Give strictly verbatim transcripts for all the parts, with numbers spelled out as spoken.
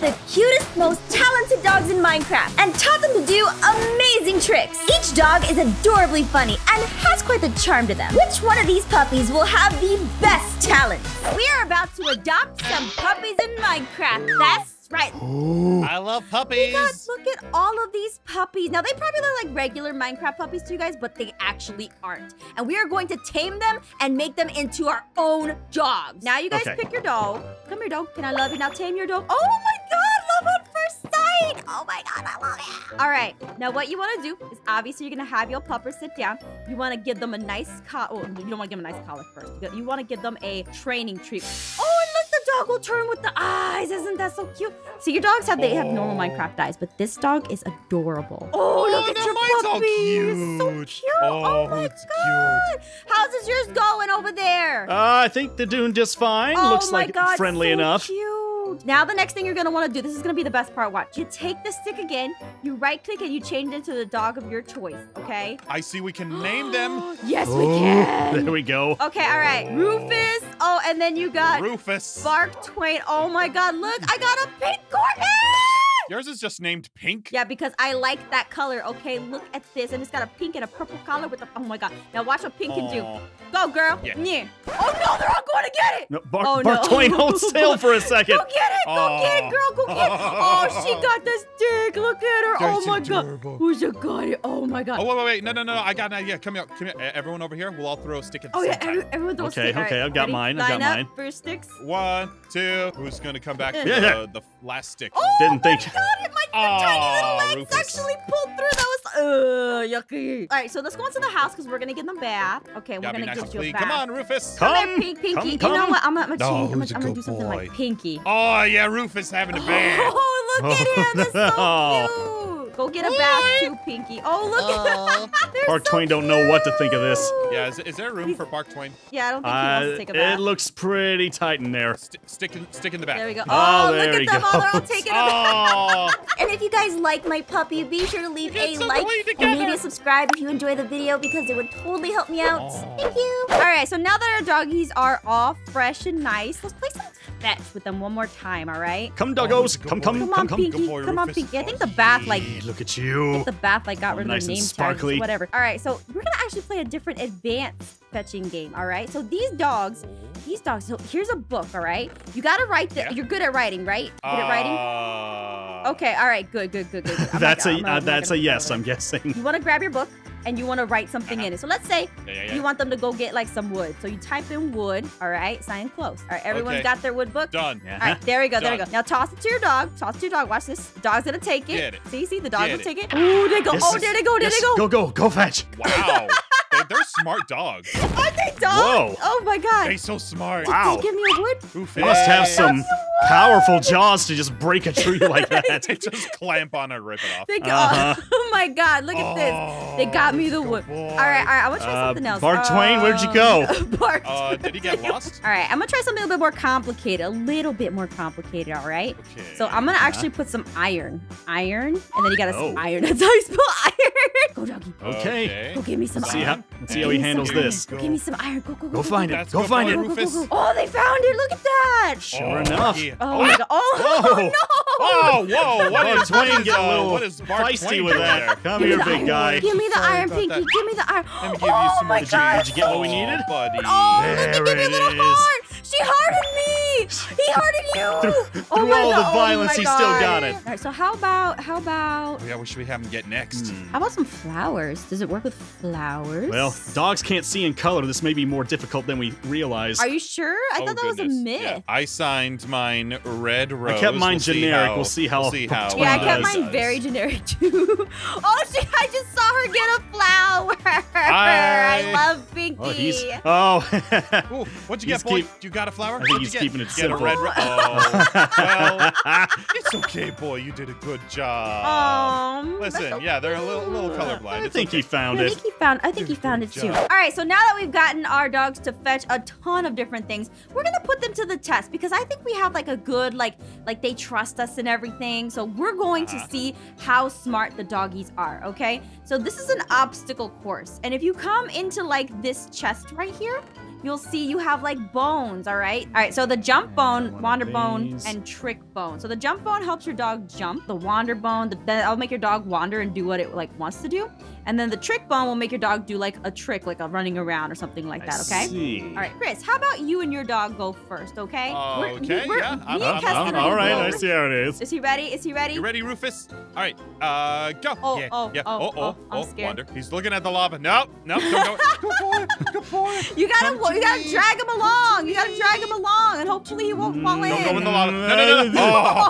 the cutest, most talented dogs in Minecraft and taught them to do amazing tricks. Each dog is adorably funny and has quite the charm to them. Which one of these puppies will have the best talent? We are about to adopt some puppies in Minecraft. That's right. Ooh. I love puppies. You guys, look at all of these puppies. Now, they probably look like regular Minecraft puppies to you guys, but they actually aren't. And we are going to tame them and make them into our own dogs. Now, you guys okay. pick your dog. Come here, dog. Can I love you? Now, tame your dog. Oh, my God. Love at first sight. Oh, my God. I love it. All right. Now, what you want to do is, obviously, you're going to have your pupper sit down. You want to give them a nice collar. Oh, you don't want to give them a nice collar first. You want to give them a training treat. Oh, dog will turn with the eyes. Isn't that so cute? See, your dogs have they have normal Minecraft eyes, but this dog is adorable. Oh, oh look at your puppy. It's so cute. Oh, oh my God. Cute. How's is yours going over there? Uh, I think they're doing just fine. Oh, looks my like God, friendly so enough. Cute. Now the next thing you're gonna want to do, this is gonna be the best part. Watch. You take the stick again, you right click, and you change it into the dog of your choice. Okay. I see. We can name them. Yes, we can. There we go. Okay. All right. Oh. Rufus. Oh, and then you got Rufus. Bark Twain. Oh my God, look, I got a pink Gordon! Yours is just named Pink? Yeah, because I like that color. Okay, look at this. And it's got a pink and a purple collar with a, oh my God. Now watch what Pink Aww. Can do. Go, girl. Yeah. Yeah. Oh no, they're all going to get it. No, Bark, oh, Bark no. Twain, hold still for a second. Go get it, go Aww. Get it, girl, go get it. Oh, she got this dick. Look at her. That's oh my adorable. God. Who's your guy? Oh my God. Oh, wait, wait, wait. No, no, no, no. I got an idea. Come here, come here. Everyone over here, we'll all throw a stick at the oh, same yeah, time. Oh yeah, everyone throw okay, a stick. Okay, okay, right. I've got Ready? Mine, I've got mine. Line up for your sticks. One, two. Who's going to come back to yeah, the, yeah. the last stick? Oh, Didn't think. God, my Aww, tiny little legs Rufus. Actually pulled through. That was uh, yucky. All right, so let's go into the house because we're going to give them a bath. Okay, yeah, we're going to nice give you a bath. Come on, Rufus. Come, come here, Pink, Pinky. Come, come. You know what? I'm going oh, to do something boy. Like Pinky. Oh, yeah, Rufus having a bath. Oh, look at him. That's so cute. Go get a bath too, Pinky. Oh, look at him. Bark so Twain cute. Don't know what to think of this. Yeah, is, is there room He's, for Bark Twain? Yeah, I don't think he wants to take a bath. It looks pretty tight in there. St stick, in, stick in the back. There we go. Oh, oh look at them. Goes. Oh, they're all taking a bath. And if you guys like my puppy, be sure to leave it's a like and maybe subscribe if you enjoy the video because it would totally help me out. Aww. Thank you. All right, so now that our doggies are all fresh and nice, let's play some fetch with them one more time, all right? Come, doggos. Oh, come, come, come, come, come, Pinky. Boy, come on, Pinky. I think the bath, like... Look at you. The bath, like, got oh, rid of nice the name sparkly. Tags, whatever. All right, so we're going to actually play a different advanced fetching game, all right? So these dogs... These dogs, so here's a book, all right? You gotta write the, yeah. you're good at writing, right? Good uh, at writing? Okay, all right, good, good, good, good. that's not, a, not, uh, that's a yes, I'm guessing. You wanna grab your book and you wanna write something uh-huh. in it. So let's say yeah, yeah, yeah. you want them to go get like some wood. So you type in wood, all right, sign close. All right, everyone's okay. got their wood book? Done. Yeah. All right, there we go, Done. There we go. Now toss it to your dog, toss it to your dog. Watch this, dog's gonna take it. it. See, see, the dog will take it. Ooh, there they go, yes, oh, there they go, there yes. they go. Go, go, go fetch. Wow. They're smart dogs. Aren't they dogs? Whoa. Oh my God. They're so smart. Did wow. they give me a wood? They must have some powerful jaws to just break a tree like that. They just clamp on it and rip it off. They go, uh-huh. Oh my God, look at oh, this. They got me the wood. Boy. All right, all right, I want to try uh, something else. Bark uh, Twain, where'd you go? Bark uh, did he get lost? All right, I'm gonna try something a little bit more complicated, a little bit more complicated, all right? Okay. So I'm gonna yeah. actually put some iron. Iron, and then you gotta oh. iron. That's how you spell iron. Go, doggy. Okay. okay. Go give me some See, iron. Let's see how he handles this. Go. Give me some iron. Go, go, go. Go find it. Go find it. Oh, they found it. Look at that. Sure enough. Oh, my God. Oh, no. Oh, whoa. What is Twain getting a little feisty with that? Come here, big guy. Give me the iron, Pinky. Give me the iron. Oh, my God. Did you get what we needed? Oh, look. They gave me a little heart. She hearted me. He hearted you. Through all the violence, he still got it. All right, so how about, how about. Yeah, what should we have him get next? How about some flowers? Does it work with flowers? Well, dogs can't see in color. This may be more difficult than we realized. Are you sure? I oh, thought that goodness. was a myth. Yeah. I signed mine red rose. I kept mine we'll generic. See we'll see how. We'll see how yeah, I kept mine does. very generic too. Oh, she, I just saw her get a flower. I, I love Pinky. Oh, oh. Ooh, what'd you he's get, boy? Keep... You got a flower? I think what'd he's keeping it simple. Get a red rose. Oh, well, it's okay, boy. You did a good job. Um, Listen, okay. yeah, they're a little, little colorblind. I think, okay. he found it. I think he found. I think he found it too. All right, so now that we've gotten our dogs to fetch a ton of different things, we're gonna put them to the test because I think we have like a good, like, like they trust us and everything. So we're going uh-huh. to see how smart the doggies are, okay? So this is an obstacle course. And if you come into like this chest right here, you'll see you have like bones, all right? All right, so the jump bone, wander bone, and trick bone. So the jump bone helps your dog jump. The wander bone, the, that'll make your dog wander and do what it like wants to do. And then the trick bone will make your dog do like a trick, like a running around or something like that, okay? I see. All right, Chris, how about you and your dog go first, okay? Uh, we're, okay, we're, yeah. I'm, I'm, I'm, all right, I see how it is. Is he ready? Is he ready? You ready, Rufus? All right, uh, go. Oh, yeah, oh, yeah. oh, oh, oh, I'm oh, scared. Wander. He's looking at the lava. No, no, don't go. Good boy, good boy. You gotta, Come you gotta me. drag him along. You gotta drag him along, and hopefully he won't fall in. Don't go in the lava. No, no, no. no.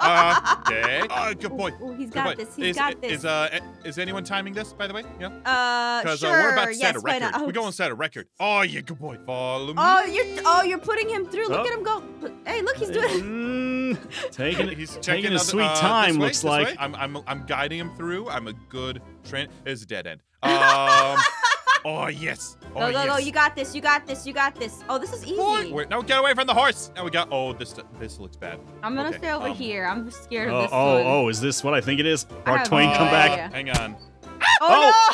oh, okay. Oh, good boy. Oh, he's got this. He's is, got this. Is uh, is anyone timing this, by the way? Yeah. Uh, Because sure. uh, we're about to set yes, a record. Oh. We're going to set a record. Oh, yeah, good boy. Follow me. Oh, you're, oh, you're putting him through. Look oh. at him go. Hey, look, he's doing it. Taking, he's taking another, a sweet uh, time. Way, looks like I'm, I'm, I'm guiding him through. I'm a good train. It's a dead end. Um. Oh, yes. Oh, go, go, yes. go. You got this. You got this. You got this. Oh, this is easy. Wait, wait, no, get away from the horse. Now we got. Oh, this this looks bad. I'm going to okay, stay over um, here. I'm scared uh, of this. Oh, one. oh, is this what I think it is? Mark Twain, come idea. back. Hang on. Oh, oh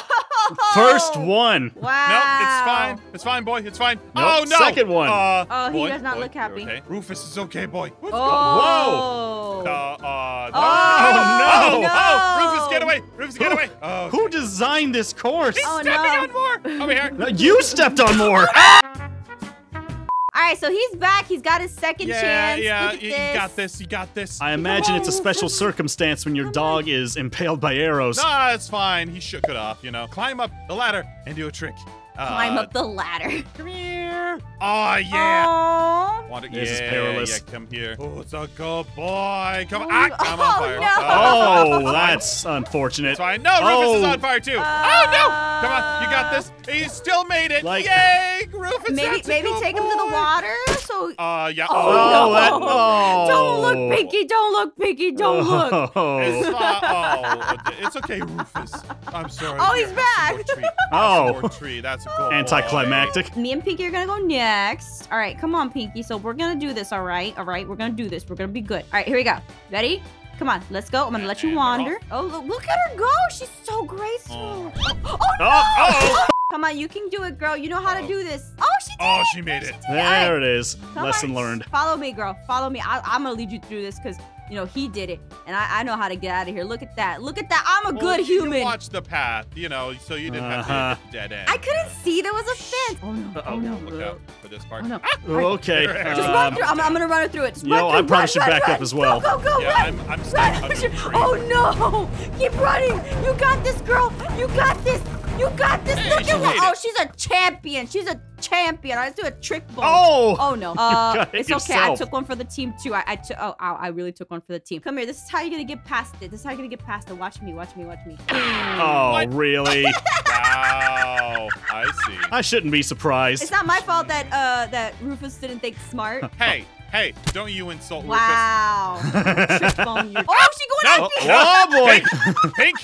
no! First one. Wow. No, it's fine. It's fine, boy. It's fine. Nope. Oh, no. Second one. Uh, oh, boy, he does not boy, look happy. Okay. Rufus is okay, boy. Let's oh. go. Whoa. Uh, uh, oh, no. no. Oh, Rufus, get away. Rufus, get away. Oh, okay. Who designed this course? He's oh, stepping no. on more. Over here. No, you stepped on more. All right, so he's back. He's got his second yeah, chance. Yeah, yeah, you this. got this. You got this. I imagine it's a special circumstance when your dog is impaled by arrows. Nah, it's fine. He shook it off, you know. Climb up the ladder and do a trick. Uh, Climb up the ladder. Come here. Oh, yeah. Aww. Wander, this yeah, is perilous. Yeah, come here. Oh, it's a good boy. Come on. Ah, I'm on fire. Oh, no. oh that's unfortunate. It's fine. No, oh. Rufus is on fire, too. Uh, oh, no. Come on. You got this. He still made it. Like, Yay, Rufus. Maybe, maybe take boy. him to the water. So. Uh, yeah. Oh, oh, no. That, oh. Don't look, Pinky. Don't look, Pinky. Don't oh. look. It's, uh, oh, it's okay, Rufus. I'm sorry. Oh, he's back. Oh. That's Cool. Anticlimactic. Me and Pinky are gonna go next. All right, come on, Pinky. So we're gonna do this, all right? All right, we're gonna do this. We're gonna be good. All right, here we go. Ready? Come on, let's go. I'm gonna let you wander. Oh, look, look at her go. She's so graceful. Oh, oh, oh no! Uh-oh. Oh. Come on, you can do it, girl. You know how to do this. Oh, she did Oh, it. she made it. She there right. it is. Come Lesson on. learned. Follow me, girl. Follow me. I I'm gonna lead you through this because, you know, he did it, and I, I know how to get out of here. Look at that. Look at that. I'm a well, good you human. Watch the path, you know, so you didn't uh-huh. have to hit the dead end. I couldn't see there was a fence. Oh, no. Uh-oh. Oh, no. Look out for this part. Oh, no. ah, right. Okay. Just um, run through. I'm, I'm going to run through it. Just yo, run through. I probably run, should run, back run, up run. as well. Go, go, go. Yeah, run. I'm, I'm staying run. Under oh, no. Keep running. You got this, girl. You got this. You got this. Hey, Look at her. Oh, she's a champion. She's a champion. I just do a trick bone. Oh. Oh, no. Uh, it it's yourself. okay. I took one for the team, too. I, I took. Oh, ow, I really took one for the team. Come here. This is how you're going to get past it. This is how you're going to get past it. Watch me. Watch me. Watch me. Oh, what? really? Wow. I see. I shouldn't be surprised. It's not my fault that uh, that Rufus didn't think smart. Hey. Hey, don't you insult Rufus. Wow. Trick bone. You're... Oh, she's going no. at me. Oh, boy. Pink. Pink.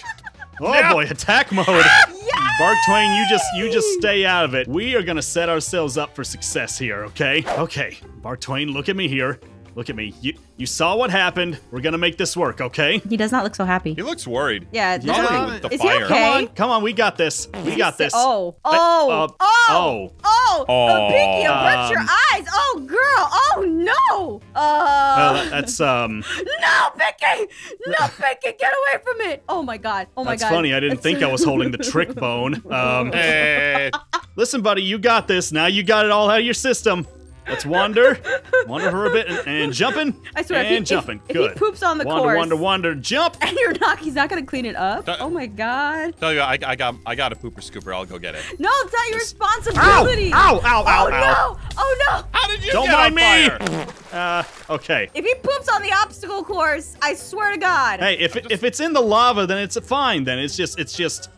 Oh no. boy, attack mode. Yes! Mark Twain, you just you just stay out of it. We are gonna set ourselves up for success here, okay? Okay, Mark Twain, look at me here. Look at me. You you saw what happened. We're gonna make this work, okay? He does not look so happy. He looks worried. Yeah, he's yeah. with the Is fire. He okay? Come on, come on, we got this. We got this. Oh, oh, uh, oh, oh, oh, Pinky, watch your eyes. Oh, girl. Oh no. Uh, uh that's um. No, Pinky. No, Pinky, get away from it. Oh my God. Oh my that's God. That's funny. I didn't think I was holding the trick bone. Um. Hey. Listen, buddy, you got this. Now you got it all out of your system. Let's wander, wander for a bit, and, and jumping, I swear, and if he, jumping. If, Good. If he poops on the wander, course. Wander, wander, wander, jump. And you're not, he's not gonna clean it up. Uh, oh my God. Tell you, I, I got, I got a pooper scooper. I'll go get it. No, it's not your Just, responsibility. Ow! Ow! Ow! Ow! Oh ow. no! Oh no! How did you Don't get mind on me. Fire? Uh, okay. If he poops on the obstacle course, I swear to God. Hey, if it, just... if it's in the lava, then it's fine. Then it's just, it's just,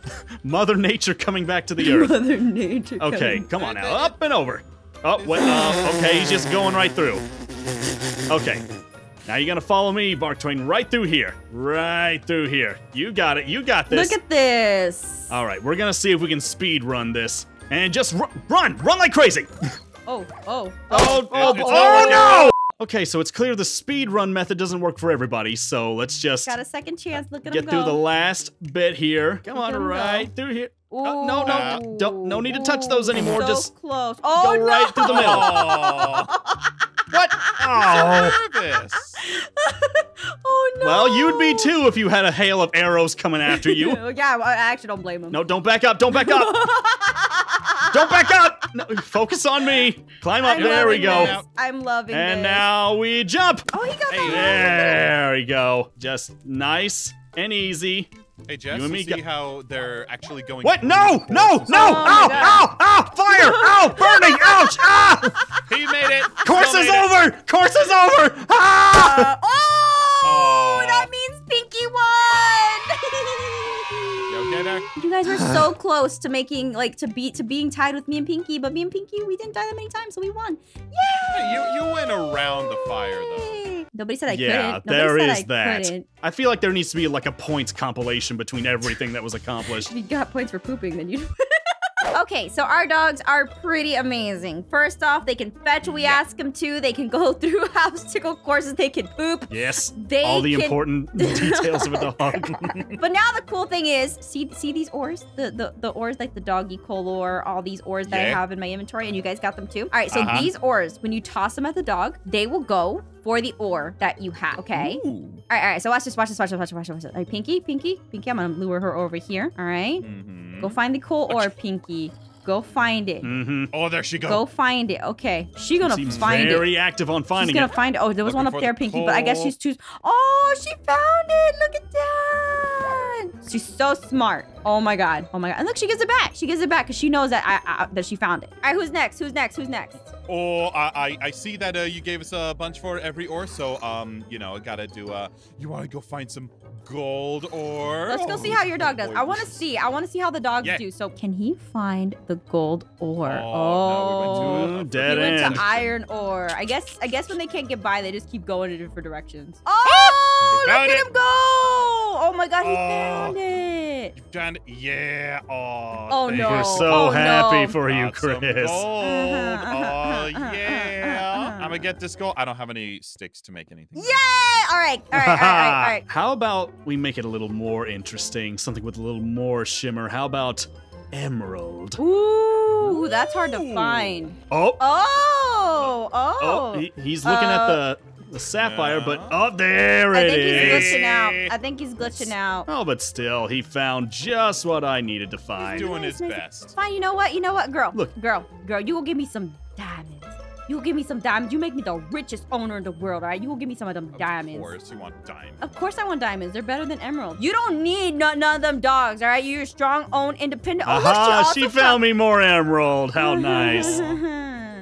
Mother Nature coming back to the earth. Mother Nature. Okay, come on now, up and over. Oh, wait, uh, okay, he's just going right through. Okay, now you're gonna follow me, Mark Twain, right through here. Right through here. You got it, you got this. Look at this. All right, we're gonna see if we can speed run this. And just run, run, run like crazy. Oh, oh, oh, oh, oh, oh, oh no! Okay, so it's clear the speed run method doesn't work for everybody, so let's just- Got a second chance, look at him go. Get through the last bit here. Come on, right through here. Oh, no, no, no, don't, no need to touch those anymore. So just close. Oh, go no. right through the middle. Oh. What? Oh. Nervous. Oh, no. Well, you'd be too if you had a hail of arrows coming after you. Yeah, I actually don't blame him. No, don't back up. Don't back up. Don't back up. No, focus on me. Climb up. I'm there we go. This. I'm loving it. And this. Now we jump. Oh, he got hey, that. There we go. Just nice and easy. Hey, Jess, you, you see how they're actually going... What? No! No! No! Ow! Ow! Ow! Fire! Ow! Burning! Ouch! Ah! He made it! Course is over! Course is over! Ah! Uh, oh! Uh, that means Pinky won! You, okay you guys were so close to making, like, to be, to being tied with me and Pinky, but me and Pinky, we didn't die that many times, so we won. Yay! Yeah, you, you went around the fire, though. Nobody said I yeah, couldn't. Nobody there said is I that. Couldn't. I feel like there needs to be like a points compilation between everything that was accomplished. If you got points for pooping, then you. Okay, so our dogs are pretty amazing. First off, they can fetch. We yeah. ask them to. They can go through obstacle courses. They can poop. Yes. They all the can... important details of a dog. But now the cool thing is, see, see these oars, the the the oars like the doggy collar, all these oars that yeah. I have in my inventory, and you guys got them too. All right, so uh-huh. these oars, when you toss them at the dog, they will go for the oar that you have, okay? Ooh. All right, all right, so watch this, watch this, watch this, watch this, watch this. All right, Pinky, Pinky, Pinky, I'm gonna lure her over here, all right? Mm-hmm. Go find the coal oar, Pinky. Go find it. Mm-hmm. Oh, there she goes. Go find it, okay. She's gonna Seems find very it. very active on finding it. She's gonna it. find it. Oh, there was Looking one up there, the Pinky, coal. But I guess she's too... Oh, she found it, look at that! She's so smart. Oh my God, oh my God. And look, she gives it back. She gives it back because she knows that I, I, that she found it. All right, who's next, who's next, who's next? Oh, I I see that uh, you gave us a bunch for every ore, so um, you know, gotta do. Uh, you want to go find some gold ore? Let's go see how your dog does. I want to see. I want to see how the dogs yeah. do. So can he find the gold ore? Oh, oh no, we went to a, a dead end. We went to iron ore. I guess. I guess when they can't get by, they just keep going in different directions. Oh, look at it. him go! Oh my God, he oh. found it. You found it. Yeah. Oh. Oh no. We're so oh, happy no. for Got you, Chris. Oh, yeah. I'm gonna get this gold. I don't have any sticks to make anything. Yay! All right, all right, all right, all right, all right. How about we make it a little more interesting? Something with a little more shimmer. How about emerald? Ooh, that's hard to find. Oh. Oh, oh. Oh, he, he's looking uh, at the, the sapphire, yeah. but oh, there it is. I think is. he's glitching out. I think he's glitching out. Oh, but still, he found just what I needed to find. He's doing his best. Fine, you know what? You know what, girl? Look. Girl, girl, you will give me some diamonds. You give me some diamonds. You make me the richest owner in the world, all right? You will give me some of them of diamonds. Of course you want diamonds. Of course I want diamonds. They're better than emeralds. You don't need none, none of them dogs, all right? You're strong, own, independent. Aha, uh -huh, she, she found me more emerald. How nice.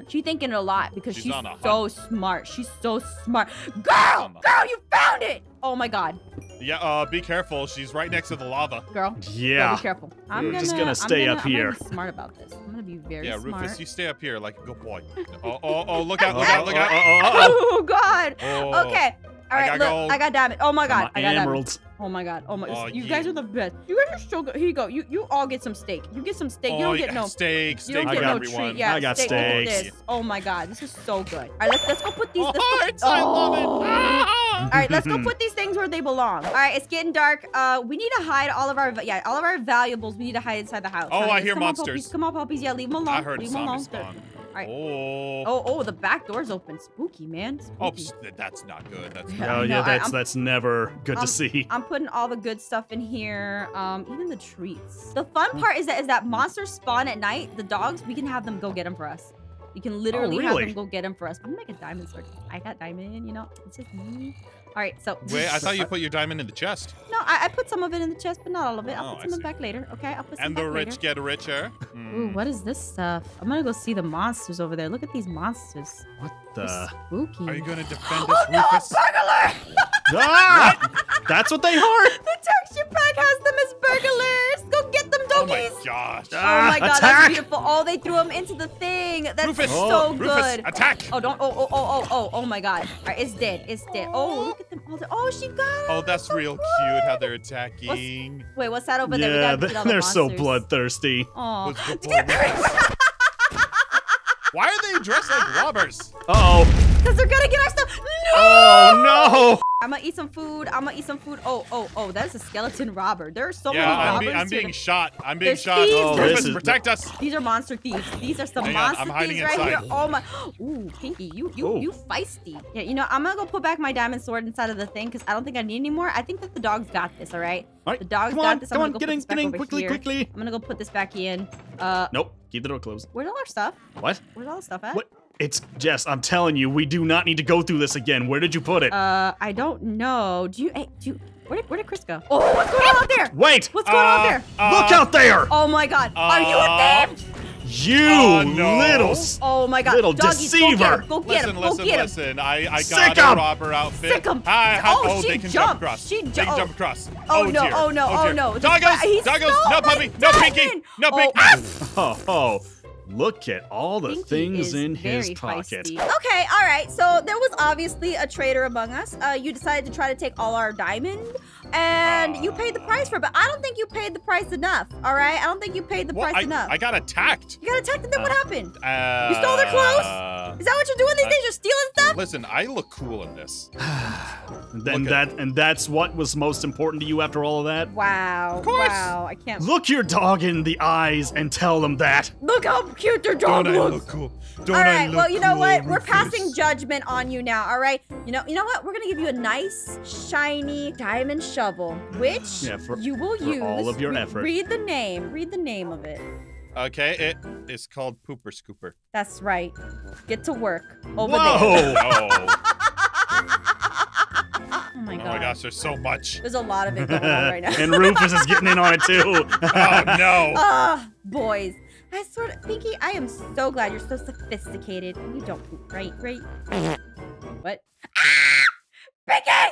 She's thinking a lot because she's, she's so smart. She's so smart. Girl, girl, you found it. Oh, my God. Yeah, uh, be careful. She's right next to the lava. Girl. Yeah. Girl, be careful. I'm gonna, just gonna stay I'm gonna, up here. I'm gonna be smart about this. I'm gonna be very yeah, smart. Yeah, Rufus, you stay up here like a good boy. Oh, oh, oh, look out, look out, look out. Oh, oh, oh. Oh God. Oh. Okay. All right, I got look, I got diamond. Oh my God, my I got emeralds. Diamond. Oh my God, oh my. Oh, you yeah. guys are the best. You guys are so good. Here you go. You you all get some steak. You get some steak. Oh, you don't yeah. get no steak. Steak. You don't I get got no everyone. treat. Yeah, I got steak. steak. This. Oh my God, this is so good. All right, let's let's go put these. Let's oh, put, oh. I love it. Ah. All right, let's go put these things where they belong. All right, it's getting dark. Uh, we need to hide all of our yeah all of our valuables. We need to hide inside the house. Oh, right, I hear come monsters. On, come on, puppies. Yeah, leave them alone. I heard leave them alone. Spawn. Right. Oh. oh, oh, the back door's open. Spooky, man. Spooky. Oh, that's not good. That's not oh, good. yeah, no, that's I'm, that's never good I'm, to see. I'm putting all the good stuff in here. Um, even the treats. The fun part is that is that monsters spawn at night. The dogs, we can have them go get them for us. You can literally oh, really? have them go get them for us. I'm gonna make a diamond sword. I got diamond, you know. It's just me. All right, so. Wait, I thought you put your diamond in the chest. No, I, I put some of it in the chest, but not all of it. I'll oh, put some back later, okay? I'll put some And the rich later. get richer. Mm. Ooh, what is this stuff? I'm gonna go see the monsters over there. Look at these monsters. What the? They're spooky. Are you gonna defend us, Rufus? Oh no, burglar! Ah, that's what they are. The Turkish pug has them as burglars. Go get them, doggies. Oh my gosh. Ah, oh my God, attack. That's beautiful. Oh, they threw them into the thing. That's Rufus. so oh, good. Rufus, attack. Oh, don't. Oh, oh, oh, oh, oh, oh my God. All right, it's dead. It's dead. Oh, look at them. Oh, she got it. Oh, that's so real good. cute how they're attacking. What's, wait, what's that over there? Yeah, we gotta beat all the they're monsters. so bloodthirsty. Oh. Why are they dressed like robbers? Uh oh. Because they're gonna get our stuff. No. Oh no. I'm gonna eat some food. I'm gonna eat some food. Oh, oh, oh, that's a skeleton robber. There are so yeah, many robbers. Yeah, I'm, be, I'm being shot. I'm being There's shot. Oh, this is, protect us. These are monster thieves. These are some Hang monster on, thieves inside. right here. Oh my. Ooh, Pinky, you you, Ooh. you feisty. Yeah, you know, I'm gonna go put back my diamond sword inside of the thing because I don't think I need any more. I think that the dog's got this, all right? All right. The dog's got this. Come on, get in, get in, quickly, here. quickly. I'm gonna go put this back in. Uh, Nope, keep the door closed. Where's all our stuff? What? Where's all our stuff at? What? It's Jess, I'm telling you, we do not need to go through this again. Where did you put it? Uh, I don't know. Do you, hey, do you, where did, where did Chris go? Oh, what's going on out there? Wait! What's going uh, on out there? Uh, Look out there! Oh my god, uh, are you a thief? You uh, no. little, oh my god, little Doggies, deceiver! Go get him, go get him, listen, go get him. Listen, listen, I, I got a robber outfit. Sick him! I, I, oh, oh, she they can jumped. jump across. She ju they can jump across. Oh, oh no, oh no, oh, oh no. Doggos, He's doggos, no puppy, no pinky, no pinky. Oh, oh. Look at all the things in his pocket. Feisty. Okay, all right. So there was obviously a traitor among us. Uh, you decided to try to take all our diamond, and uh, you paid the price for it. But I don't think you paid the price enough. All right, I don't think you paid the well, price I, enough. I got attacked. You got attacked, and then uh, what happened? Uh, you stole their clothes. Uh, Is that what you're doing these uh, days? You're stealing stuff. Listen, I look cool in this. And that it. and that's what was most important to you after all of that. Wow. Of course. Wow. I can't. Look your dog in the eyes and tell them that. Look how cute their dog looks. Don't I look cool? Don't all right. I look well, you know cool, what? Rufus. We're passing judgment on you now. All right. You know. You know what? We're gonna give you a nice, shiny diamond shovel, which yeah, for, you will for use. All of your Re effort. Read the name. Read the name of it. Okay, it is called Pooper Scooper. That's right. Get to work. Over Whoa. there. Oh my god. Oh my gosh, there's so much. There's a lot of it going on right now. And Rufus is getting in on it too. Oh no. Oh, boys. I sort of, Pinky, I am so glad you're so sophisticated. You don't poop, right? Right? What? Ah! Pinky!